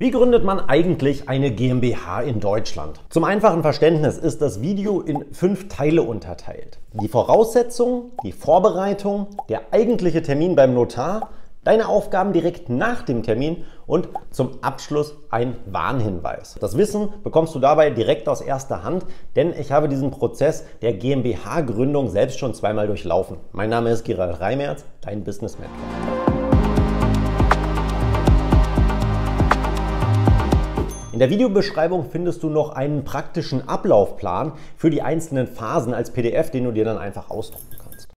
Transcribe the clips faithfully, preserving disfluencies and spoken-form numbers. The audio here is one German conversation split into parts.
Wie gründet man eigentlich eine GmbH in Deutschland? Zum einfachen Verständnis ist das Video in fünf Teile unterteilt. Die Voraussetzungen, die Vorbereitung, der eigentliche Termin beim Notar, deine Aufgaben direkt nach dem Termin und zum Abschluss ein Warnhinweis. Das Wissen bekommst du dabei direkt aus erster Hand, denn ich habe diesen Prozess der GmbH-Gründung selbst schon zweimal durchlaufen. Mein Name ist Gerald Reimertz, dein Business Mentor. In der Videobeschreibung findest du noch einen praktischen Ablaufplan für die einzelnen Phasen als P D F, den du dir dann einfach ausdrucken kannst.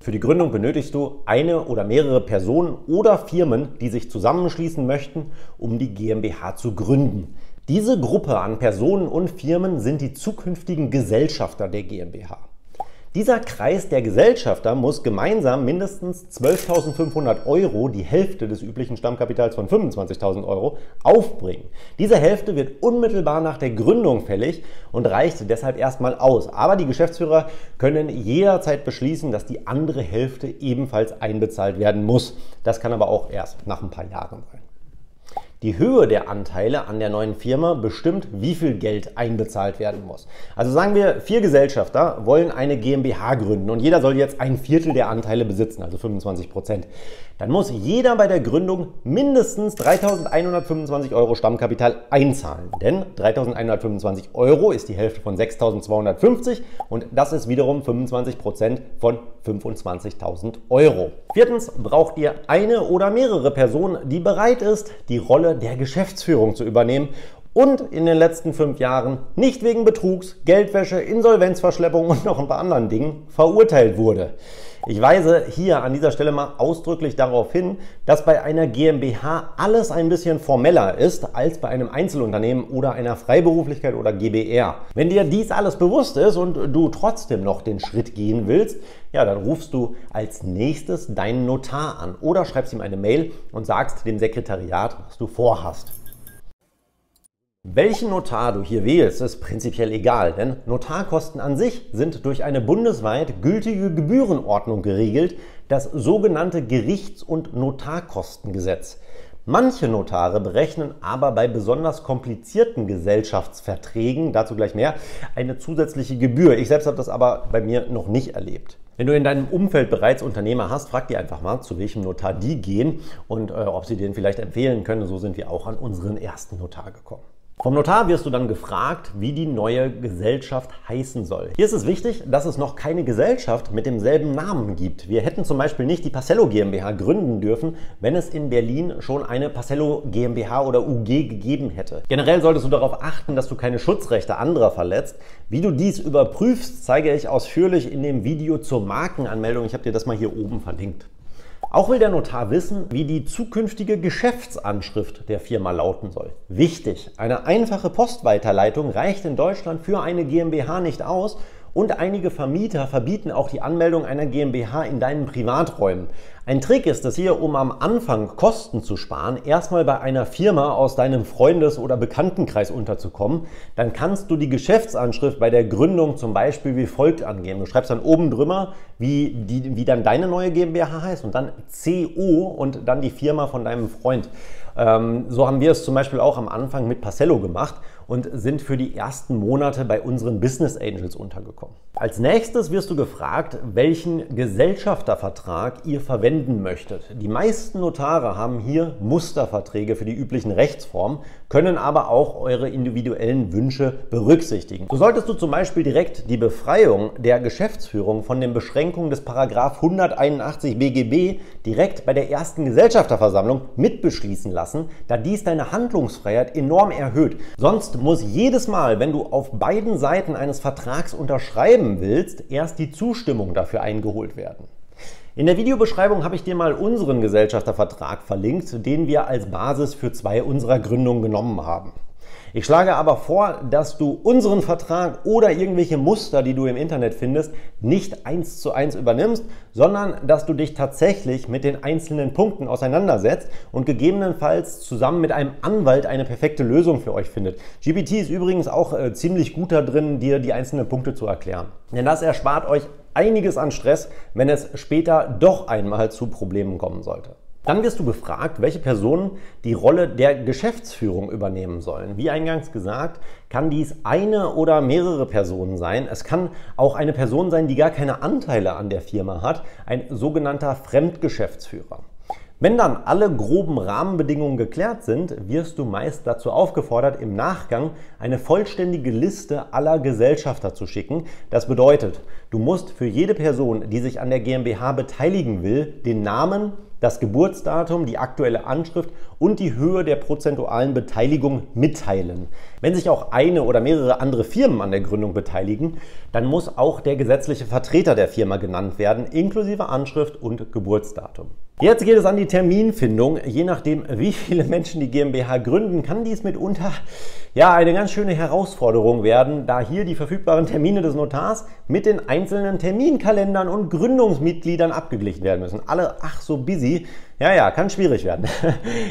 Für die Gründung benötigst du eine oder mehrere Personen oder Firmen, die sich zusammenschließen möchten, um die GmbH zu gründen. Diese Gruppe an Personen und Firmen sind die zukünftigen Gesellschafter der GmbH. Dieser Kreis der Gesellschafter muss gemeinsam mindestens zwölftausendfünfhundert Euro, die Hälfte des üblichen Stammkapitals von fünfundzwanzigtausend Euro, aufbringen. Diese Hälfte wird unmittelbar nach der Gründung fällig und reicht deshalb erstmal aus. Aber die Geschäftsführer können jederzeit beschließen, dass die andere Hälfte ebenfalls einbezahlt werden muss. Das kann aber auch erst nach ein paar Jahren sein. Die Höhe der Anteile an der neuen Firma bestimmt, wie viel Geld einbezahlt werden muss. Also sagen wir, vier Gesellschafter wollen eine GmbH gründen und jeder soll jetzt ein Viertel der Anteile besitzen, also fünfundzwanzig Prozent. Dann muss jeder bei der Gründung mindestens dreitausendeinhundertfünfundzwanzig Euro Stammkapital einzahlen, denn dreitausendeinhundertfünfundzwanzig Euro ist die Hälfte von sechstausendzweihundertfünfzig und das ist wiederum fünfundzwanzig Prozent von fünfundzwanzigtausend Euro. Viertens braucht ihr eine oder mehrere Personen, die bereit ist, die Rolle der Geschäftsführung zu übernehmen und in den letzten fünf Jahren nicht wegen Betrugs, Geldwäsche, Insolvenzverschleppung und noch ein paar anderen Dingen verurteilt wurde. Ich weise hier an dieser Stelle mal ausdrücklich darauf hin, dass bei einer GmbH alles ein bisschen formeller ist als bei einem Einzelunternehmen oder einer Freiberuflichkeit oder G B R. Wenn dir dies alles bewusst ist und du trotzdem noch den Schritt gehen willst, ja, dann rufst du als nächstes deinen Notar an oder schreibst ihm eine Mail und sagst dem Sekretariat, was du vorhast. Welchen Notar du hier wählst, ist prinzipiell egal, denn Notarkosten an sich sind durch eine bundesweit gültige Gebührenordnung geregelt, das sogenannte Gerichts- und Notarkostengesetz. Manche Notare berechnen aber bei besonders komplizierten Gesellschaftsverträgen, dazu gleich mehr, eine zusätzliche Gebühr. Ich selbst habe das aber bei mir noch nicht erlebt. Wenn du in deinem Umfeld bereits Unternehmer hast, frag die einfach mal, zu welchem Notar die gehen und äh, ob sie den vielleicht empfehlen können. So sind wir auch an unseren ersten Notar gekommen. Vom Notar wirst du dann gefragt, wie die neue Gesellschaft heißen soll. Hier ist es wichtig, dass es noch keine Gesellschaft mit demselben Namen gibt. Wir hätten zum Beispiel nicht die Parcello GmbH gründen dürfen, wenn es in Berlin schon eine Parcello GmbH oder U G gegeben hätte. Generell solltest du darauf achten, dass du keine Schutzrechte anderer verletzt. Wie du dies überprüfst, zeige ich ausführlich in dem Video zur Markenanmeldung. Ich habe dir das mal hier oben verlinkt. Auch will der Notar wissen, wie die zukünftige Geschäftsanschrift der Firma lauten soll. Wichtig, eine einfache Postweiterleitung reicht in Deutschland für eine GmbH nicht aus und einige Vermieter verbieten auch die Anmeldung einer GmbH in deinen Privaträumen. Ein Trick ist es hier, um am Anfang Kosten zu sparen, erstmal bei einer Firma aus deinem Freundes- oder Bekanntenkreis unterzukommen. Dann kannst du die Geschäftsanschrift bei der Gründung zum Beispiel wie folgt angeben. Du schreibst dann oben drüber, wie, die, wie dann deine neue GmbH heißt und dann C O und dann die Firma von deinem Freund. Ähm, so haben wir es zum Beispiel auch am Anfang mit Parcello gemacht und sind für die ersten Monate bei unseren Business Angels untergekommen. Als nächstes wirst du gefragt, welchen Gesellschaftervertrag ihr verwenden möchtet. Die meisten Notare haben hier Musterverträge für die üblichen Rechtsformen, können aber auch eure individuellen Wünsche berücksichtigen. So solltest du zum Beispiel direkt die Befreiung der Geschäftsführung von den Beschränkungen des Paragraph hunderteinundachtzig B G B direkt bei der ersten Gesellschafterversammlung mitbeschließen lassen. Lassen, da dies deine Handlungsfreiheit enorm erhöht. Sonst muss jedes Mal, wenn du auf beiden Seiten eines Vertrags unterschreiben willst, erst die Zustimmung dafür eingeholt werden. In der Videobeschreibung habe ich dir mal unseren Gesellschaftervertrag verlinkt, den wir als Basis für zwei unserer Gründungen genommen haben. Ich schlage aber vor, dass du unseren Vertrag oder irgendwelche Muster, die du im Internet findest, nicht eins zu eins übernimmst, sondern dass du dich tatsächlich mit den einzelnen Punkten auseinandersetzt und gegebenenfalls zusammen mit einem Anwalt eine perfekte Lösung für euch findet. G P T ist übrigens auch äh, ziemlich gut da drin, dir die einzelnen Punkte zu erklären. Denn das erspart euch einiges an Stress, wenn es später doch einmal zu Problemen kommen sollte. Dann wirst du gefragt, welche Personen die Rolle der Geschäftsführung übernehmen sollen. Wie eingangs gesagt, kann dies eine oder mehrere Personen sein. Es kann auch eine Person sein, die gar keine Anteile an der Firma hat, ein sogenannter Fremdgeschäftsführer. Wenn dann alle groben Rahmenbedingungen geklärt sind, wirst du meist dazu aufgefordert, im Nachgang eine vollständige Liste aller Gesellschafter zu schicken. Das bedeutet, du musst für jede Person, die sich an der GmbH beteiligen will, den Namen, das Geburtsdatum, die aktuelle Anschrift und die Höhe der prozentualen Beteiligung mitteilen. Wenn sich auch eine oder mehrere andere Firmen an der Gründung beteiligen, dann muss auch der gesetzliche Vertreter der Firma genannt werden, inklusive Anschrift und Geburtsdatum. Jetzt geht es an die Terminfindung. Je nachdem, wie viele Menschen die GmbH gründen, kann dies mitunter ja eine ganz schöne Herausforderung werden, da hier die verfügbaren Termine des Notars mit den einzelnen Terminkalendern und Gründungsmitgliedern abgeglichen werden müssen. Alle ach so busy. Ja, ja, kann schwierig werden.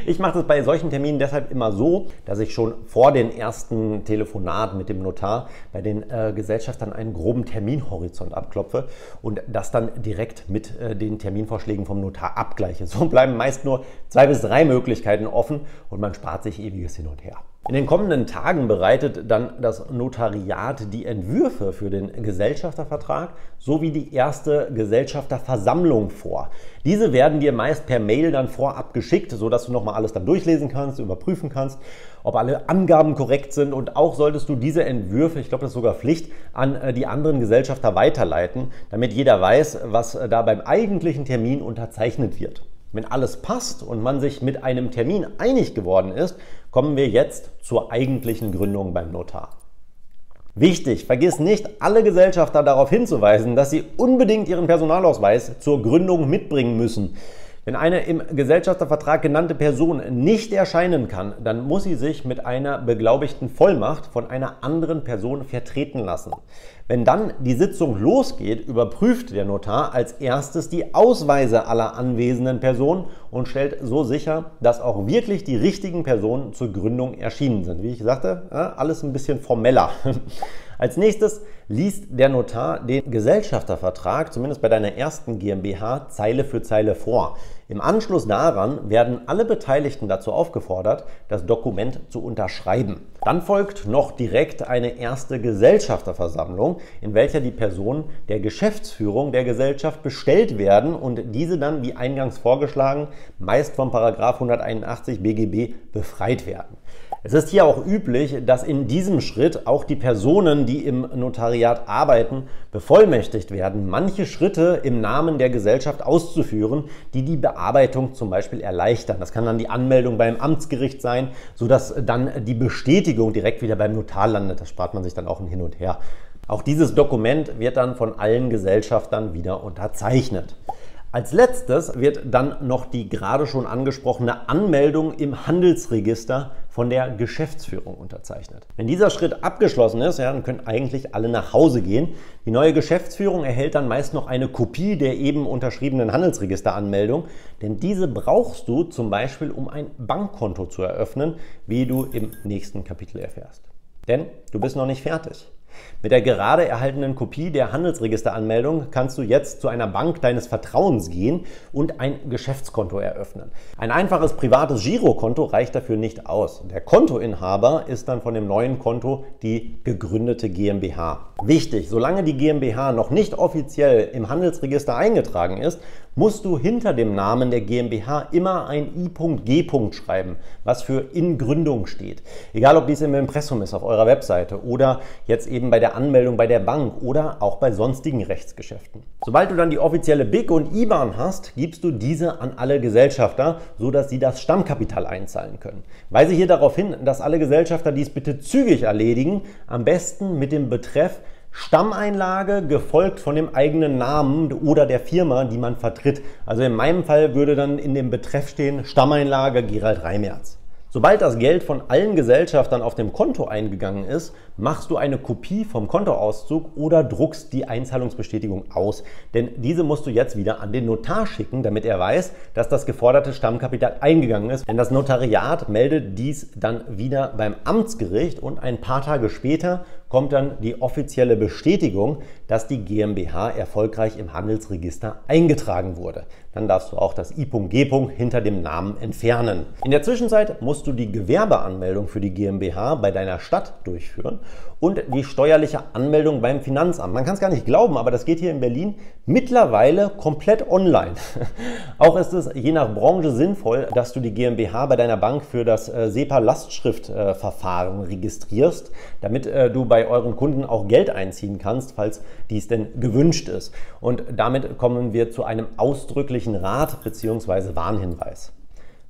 Ich mache das bei solchen Terminen deshalb immer so, dass ich schon vor den ersten Telefonat mit dem Notar bei den äh, Gesellschaftern einen groben Terminhorizont abklopfe und das dann direkt mit äh, den Terminvorschlägen vom Notar abgleiche. So bleiben meist nur zwei bis drei Möglichkeiten offen und man spart sich ewiges Hin und Her. In den kommenden Tagen bereitet dann das Notariat die Entwürfe für den Gesellschaftervertrag sowie die erste Gesellschafterversammlung vor. Diese werden dir meist per Mail dann vorab geschickt, sodass du nochmal alles dann durchlesen kannst, überprüfen kannst, ob alle Angaben korrekt sind, und auch solltest du diese Entwürfe, ich glaube das ist sogar Pflicht, an die anderen Gesellschafter weiterleiten, damit jeder weiß, was da beim eigentlichen Termin unterzeichnet wird. Wenn alles passt und man sich mit einem Termin einig geworden ist, kommen wir jetzt zur eigentlichen Gründung beim Notar. Wichtig, vergiss nicht, alle Gesellschafter darauf hinzuweisen, dass sie unbedingt ihren Personalausweis zur Gründung mitbringen müssen. Wenn eine im Gesellschaftervertrag genannte Person nicht erscheinen kann, dann muss sie sich mit einer beglaubigten Vollmacht von einer anderen Person vertreten lassen. Wenn dann die Sitzung losgeht, überprüft der Notar als erstes die Ausweise aller anwesenden Personen und stellt so sicher, dass auch wirklich die richtigen Personen zur Gründung erschienen sind. Wie ich sagte, alles ein bisschen formeller. Als nächstes liest der Notar den Gesellschaftervertrag, zumindest bei deiner ersten GmbH, Zeile für Zeile vor. Im Anschluss daran werden alle Beteiligten dazu aufgefordert, das Dokument zu unterschreiben. Dann folgt noch direkt eine erste Gesellschafterversammlung, in welcher die Personen der Geschäftsführung der Gesellschaft bestellt werden und diese dann, wie eingangs vorgeschlagen, meist vom Paragraph hunderteinundachtzig B G B befreit werden. Es ist hier auch üblich, dass in diesem Schritt auch die Personen, die im Notariat arbeiten, bevollmächtigt werden, manche Schritte im Namen der Gesellschaft auszuführen, die die Bearbeitung zum Beispiel erleichtern. Das kann dann die Anmeldung beim Amtsgericht sein, sodass dann die Bestätigung direkt wieder beim Notar landet. Da spart man sich dann auch ein Hin und Her. Auch dieses Dokument wird dann von allen Gesellschaftern wieder unterzeichnet. Als letztes wird dann noch die gerade schon angesprochene Anmeldung im Handelsregister von der Geschäftsführung unterzeichnet. Wenn dieser Schritt abgeschlossen ist, ja, dann können eigentlich alle nach Hause gehen. Die neue Geschäftsführung erhält dann meist noch eine Kopie der eben unterschriebenen Handelsregisteranmeldung, denn diese brauchst du zum Beispiel, um ein Bankkonto zu eröffnen, wie du im nächsten Kapitel erfährst. Denn du bist noch nicht fertig. Mit der gerade erhaltenen Kopie der Handelsregisteranmeldung kannst du jetzt zu einer Bank deines Vertrauens gehen und ein Geschäftskonto eröffnen. Ein einfaches privates Girokonto reicht dafür nicht aus. Der Kontoinhaber ist dann von dem neuen Konto die gegründete GmbH. Wichtig, solange die GmbH noch nicht offiziell im Handelsregister eingetragen ist, musst du hinter dem Namen der GmbH immer ein I G schreiben, was für in Gründung steht. Egal, ob dies im Impressum ist auf eurer Webseite oder jetzt eben bei der Anmeldung bei der Bank oder auch bei sonstigen Rechtsgeschäften. Sobald du dann die offizielle B I C und I B A N hast, gibst du diese an alle Gesellschafter, sodass sie das Stammkapital einzahlen können. Weise hier darauf hin, dass alle Gesellschafter dies bitte zügig erledigen, am besten mit dem Betreff Stammeinlage gefolgt von dem eigenen Namen oder der Firma, die man vertritt. Also in meinem Fall würde dann in dem Betreff stehen Stammeinlage Gerald Reimertz. Sobald das Geld von allen Gesellschaftern auf dem Konto eingegangen ist, machst du eine Kopie vom Kontoauszug oder druckst die Einzahlungsbestätigung aus. Denn diese musst du jetzt wieder an den Notar schicken, damit er weiß, dass das geforderte Stammkapital eingegangen ist. Denn das Notariat meldet dies dann wieder beim Amtsgericht und ein paar Tage später kommt dann die offizielle Bestätigung, dass die GmbH erfolgreich im Handelsregister eingetragen wurde. Dann darfst du auch das i G hinter dem Namen entfernen. In der Zwischenzeit musst du die Gewerbeanmeldung für die GmbH bei deiner Stadt durchführen und die steuerliche Anmeldung beim Finanzamt. Man kann es gar nicht glauben, aber das geht hier in Berlin mittlerweile komplett online. Auch ist es je nach Branche sinnvoll, dass du die GmbH bei deiner Bank für das äh, SEPA-Lastschriftverfahren äh, registrierst, damit äh, du bei euren Kunden auch Geld einziehen kannst, falls dies denn gewünscht ist. Und damit kommen wir zu einem ausdrücklichen Rat bzw. Warnhinweis.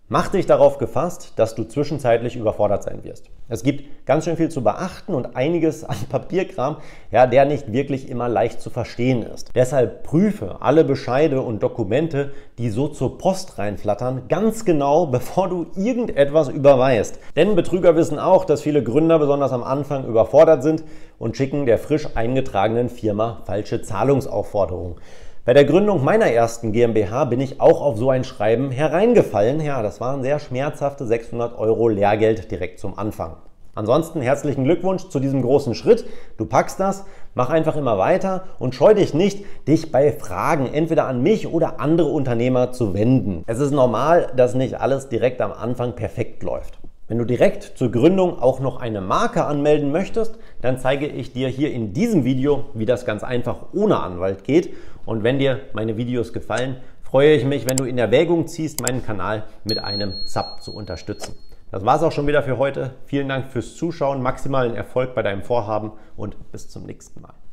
Mach dich darauf gefasst, dass du zwischenzeitlich überfordert sein wirst. Es gibt ganz schön viel zu beachten und einiges an Papierkram, ja, der nicht wirklich immer leicht zu verstehen ist. Deshalb prüfe alle Bescheide und Dokumente, die so zur Post reinflattern, ganz genau, bevor du irgendetwas überweist. Denn Betrüger wissen auch, dass viele Gründer besonders am Anfang überfordert sind und schicken der frisch eingetragenen Firma falsche Zahlungsaufforderungen. Bei der Gründung meiner ersten GmbH bin ich auch auf so ein Schreiben hereingefallen. Ja, das waren sehr schmerzhafte sechshundert Euro Lehrgeld direkt zum Anfang. Ansonsten herzlichen Glückwunsch zu diesem großen Schritt. Du packst das, mach einfach immer weiter und scheu dich nicht, dich bei Fragen entweder an mich oder andere Unternehmer zu wenden. Es ist normal, dass nicht alles direkt am Anfang perfekt läuft. Wenn du direkt zur Gründung auch noch eine Marke anmelden möchtest, dann zeige ich dir hier in diesem Video, wie das ganz einfach ohne Anwalt geht. Und wenn dir meine Videos gefallen, freue ich mich, wenn du in Erwägung ziehst, meinen Kanal mit einem Sub zu unterstützen. Das war's auch schon wieder für heute. Vielen Dank fürs Zuschauen, maximalen Erfolg bei deinem Vorhaben und bis zum nächsten Mal.